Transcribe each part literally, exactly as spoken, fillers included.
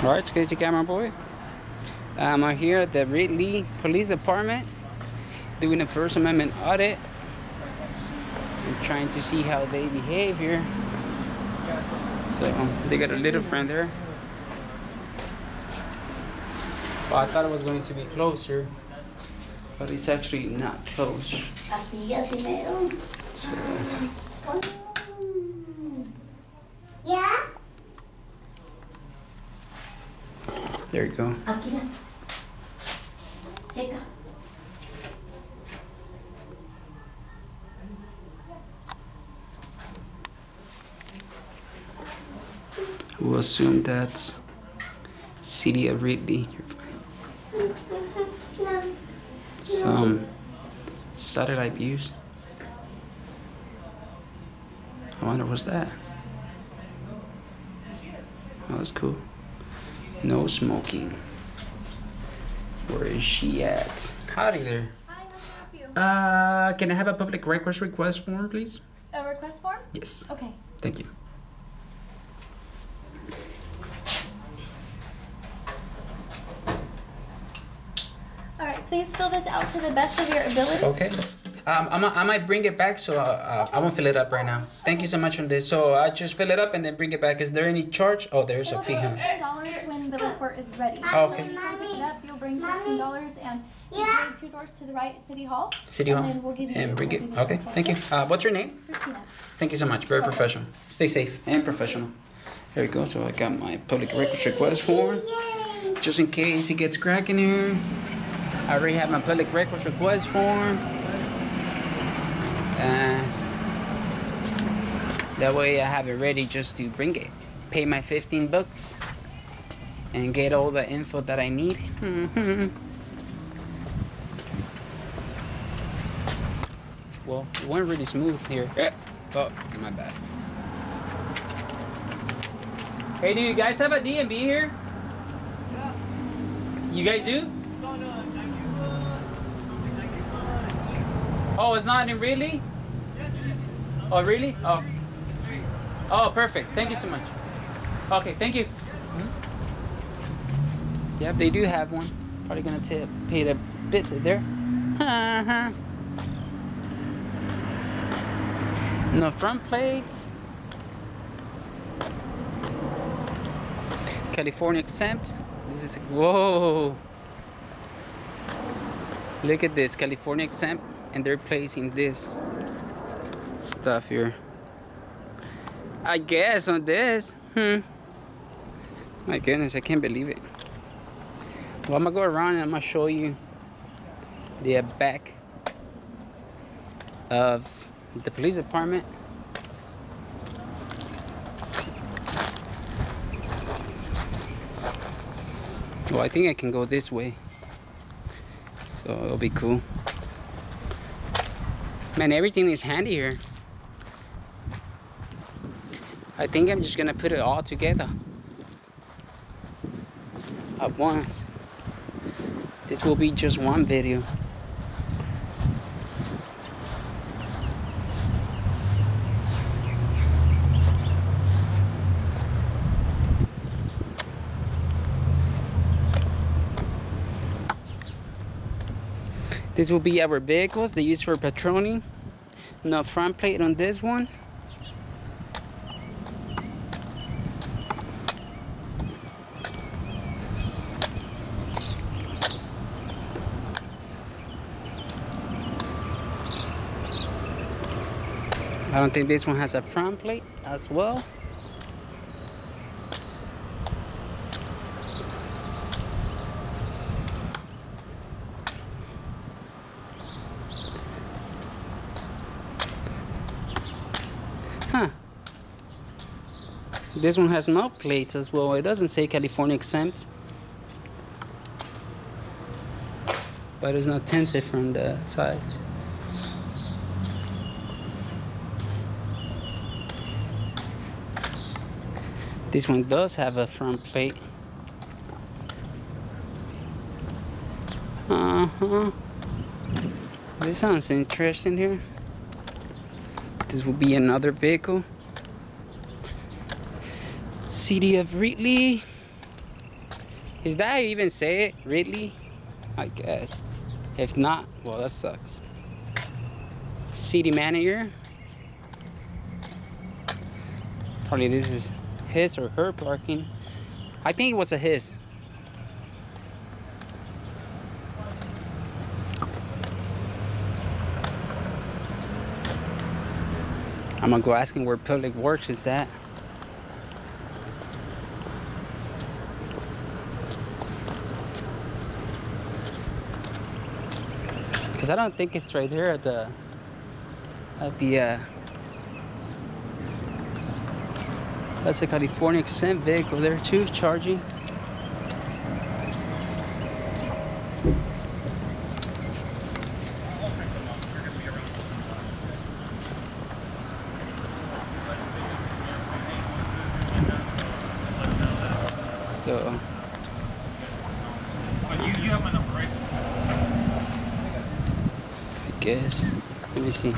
Alright, it's Casey Camera Boy. Um, I'm here at the Reedley Police Department doing a First Amendment audit. I'm trying to see how they behave here. So, they got a little friend there. Well, I thought it was going to be closer, but it's actually not close. Así, así mero. Yeah? There you go. We'll assume that's City of Reedley. Some satellite views. I wonder what's that? Oh, that's cool. No smoking. Where is she at? Howdy there. Hi, how are you? Uh, can I have a public records request form, please? A request form? Yes. Okay. Thank you. Please fill this out to the best of your ability. Okay. Um, I'm a, I might bring it back, so uh, uh, okay. I won't fill it up right now. Thank okay. you so much on this. So I just fill it up and then bring it back. Is there any charge? Oh, there's It'll a fee. ten dollars when the report is ready. Oh, okay. Mommy, Mommy. Pick it up. You'll bring fifteen dollars and yeah. two doors to the right at City Hall. City Hall. And then we'll give you and bring it. Okay. Report. Thank you. Uh, what's your name? Christina. Thank you so much. Very okay. professional. Stay safe and professional. There you go. So I got my public records request form, just in case he gets cracking here. I already have my public records request form. Uh, that way I have it ready just to bring it. Pay my fifteen bucks and get all the info that I need. Well, it went really smooth here. Oh, my bad. Hey, do you guys have a D M V here? Yeah. You guys do? Oh, it's not in Reedley? Oh, really? Oh. Oh, perfect. Thank you so much. Okay, thank you. Mm-hmm. Yep, they do have one. Probably gonna tip, pay the visit there. Uh-huh. No front plates. California exempt. This is, whoa. Look at this, California exempt. And they're placing this stuff here, I guess, on this. Hmm. My goodness, I can't believe it. Well, I'm gonna go around and I'm gonna show you the back of the police department. Well, I think I can go this way, so it'll be cool. Man, everything is handy here. I think I'm just gonna put it all together at once. This will be just one video. This will be our vehicles they use for patrolling. No front plate on this one. I don't think this one has a front plate as well. This one has no plates as well. It doesn't say California exempt, but it's not tinted from the side. This one does have a front plate. Uh-huh. This sounds interesting here. This will be another vehicle. City of Reedley. Is that how you even say it? Reedley? I guess. If not, well, that sucks. City manager. Probably this is his or her parking. I think it was a his. I'm gonna go ask him where Public Works is at. Cause I don't think it's right there at the at the uh that's a California exempt vehicle there too, charging. Let me see.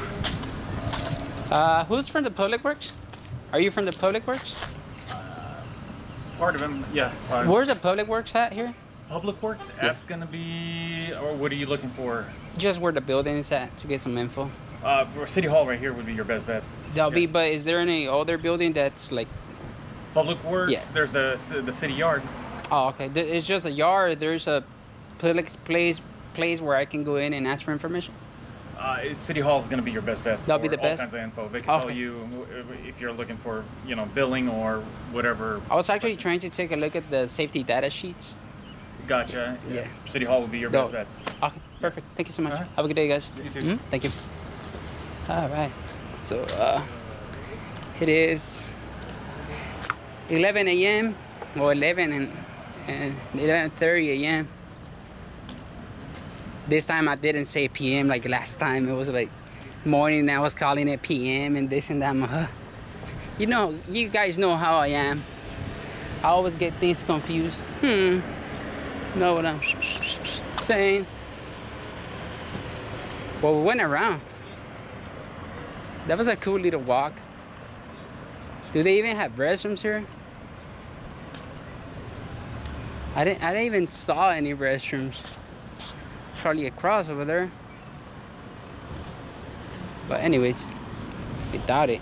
Uh, who's from the Public Works? Are you from the Public Works? Uh, part of him, yeah. Part of Where's him. the Public Works at here? Public Works? Yeah. That's gonna be. Or what are you looking for? Just where the building is at to get some info. Uh, City Hall right here would be your best bet. That'll be. But is there any other building that's like? Public Works. Yeah. There's the the city yard. Oh, okay. It's just a yard. There's a public place place where I can go in and ask for information. Uh, City Hall is going to be your best bet. That'll be the all best. Kinds of info. They can okay. tell you if you're looking for, you know, billing or whatever. I was actually question. trying to take a look at the safety data sheets. Gotcha. Yeah. yeah. City Hall will be your Dope. best bet. Okay. Perfect. Thank you so much. Right. Have a good day, guys. You too. Mm-hmm. Thank you. All right. So uh, it is eleven A M or eleven and eleven thirty A M This time I didn't say P M like last time. It was like morning and I was calling it P M and this and that. Uh, you know, you guys know how I am. I always get things confused. Hmm. Know what I'm saying? Well, we went around. That was a cool little walk. Do they even have restrooms here? I didn't. I didn't even saw any restrooms. Probably across over there, but anyways, I doubt it.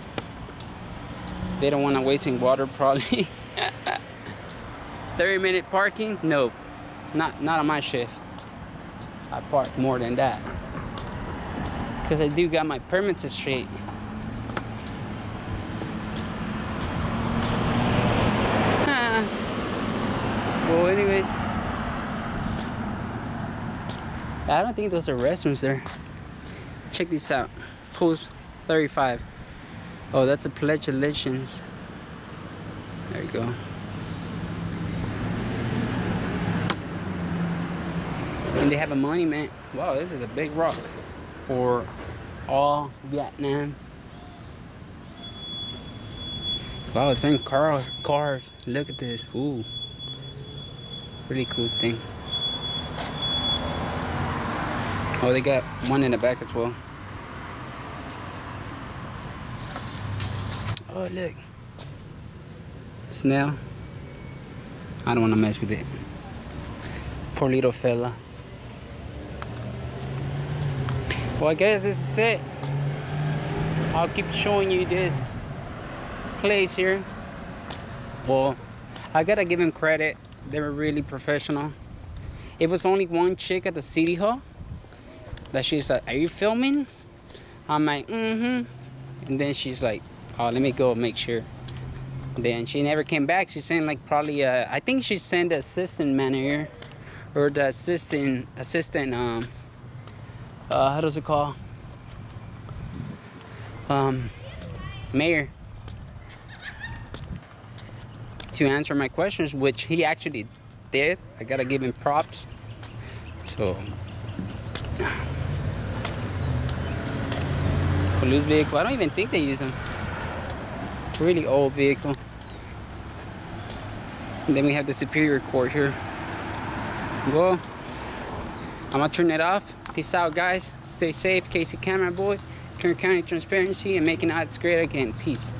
They don't want to waste in water probably. thirty minute parking? Nope, not not on my shift. I park more than that because I do got my permits straight. Well, anyways, I don't think those are restrooms there. Check this out. Post thirty-five. Oh, that's a pledge allegiance. There you go. And they have a monument. Wow, this is a big rock for all Vietnam. Wow, it's been carved. carved. Look at this. Ooh, really cool thing. Oh, they got one in the back as well. Oh, look. Snail. I don't want to mess with it. Poor little fella. Well, I guess this is it. I'll keep showing you this place here. Well, I gotta give them credit. They were really professional. It was only one chick at the City Hall. That she's like, are you filming? I'm like, mm-hmm. And then she's like, oh, let me go make sure. Then she never came back. She sent like probably, uh, I think she sent the assistant manager or the assistant, assistant, um, uh, how does it call? Um, mayor to answer my questions, which he actually did. I gotta give him props. So. Police vehicle. I don't even think they use them. Really old vehicle. And then we have the Superior Court here. Well, I'm gonna turn it off. Peace out, guys. Stay safe. Casey Camera Boy, Kern County Transparency, and making odds great again. Peace.